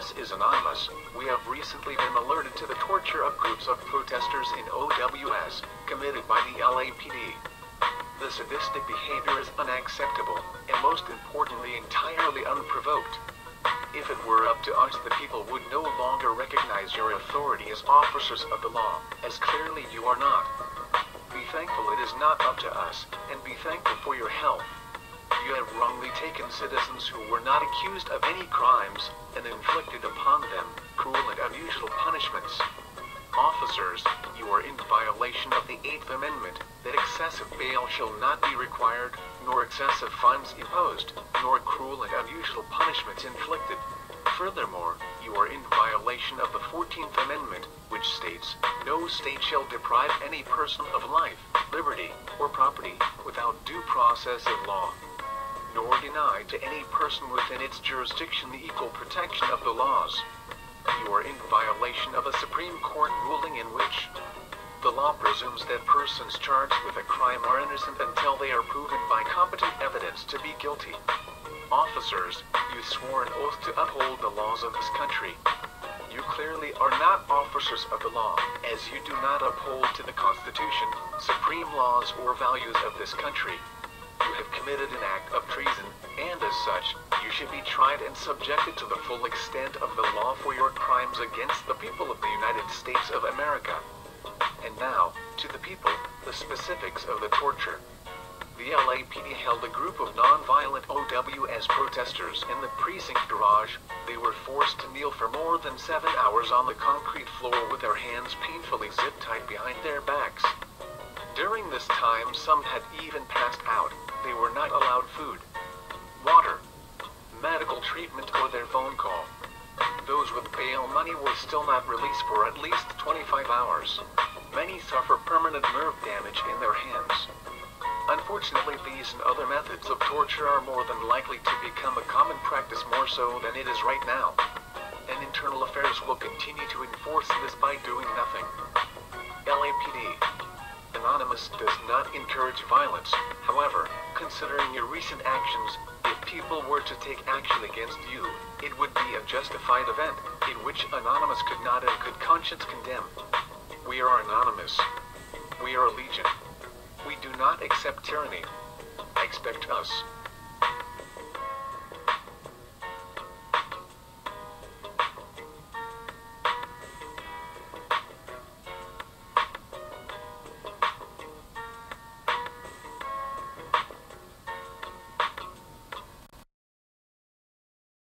This is Anonymous. We have recently been alerted to the torture of groups of protesters in OWS, committed by the LAPD. The sadistic behavior is unacceptable, and most importantly entirely unprovoked. If it were up to us, the people would no longer recognize your authority as officers of the law, as clearly you are not. Be thankful it is not up to us, and be thankful for your help. You have wrongly taken citizens who were not accused of any crimes, and inflicted upon them cruel and unusual punishments. Officers, you are in violation of the 8th Amendment, that excessive bail shall not be required, nor excessive fines imposed, nor cruel and unusual punishments inflicted. Furthermore, you are in violation of the 14th Amendment, which states, "No state shall deprive any person of life, liberty, or property, without due process of law, nor deny to any person within its jurisdiction the equal protection of the laws." You are in violation of a Supreme Court ruling in which the law presumes that persons charged with a crime are innocent until they are proven by competent evidence to be guilty. Officers, you swore an oath to uphold the laws of this country. You clearly are not officers of the law, as you do not uphold to the Constitution, supreme laws or values of this country. You have committed an act of treason, and as such, you should be tried and subjected to the full extent of the law for your crimes against the people of the United States of America. And now, to the people, the specifics of the torture. The LAPD held a group of non-violent OWS protesters in the precinct garage. They were forced to kneel for more than 7 hours on the concrete floor with their hands painfully zip-tied behind their backs. During this time, some had even passed out. They were not allowed food, water, medical treatment, or their phone call. Those with bail money were still not released for at least 25 hours. Many suffer permanent nerve damage in their hands. Unfortunately, these and other methods of torture are more than likely to become a common practice, more so than it is right now. And internal affairs will continue to enforce this by doing nothing. LAPD. Anonymous does not encourage violence. However, considering your recent actions, if people were to take action against you, it would be a justified event, in which Anonymous could not in good conscience condemn. We are Anonymous. We are a legion. We do not accept tyranny. Expect us.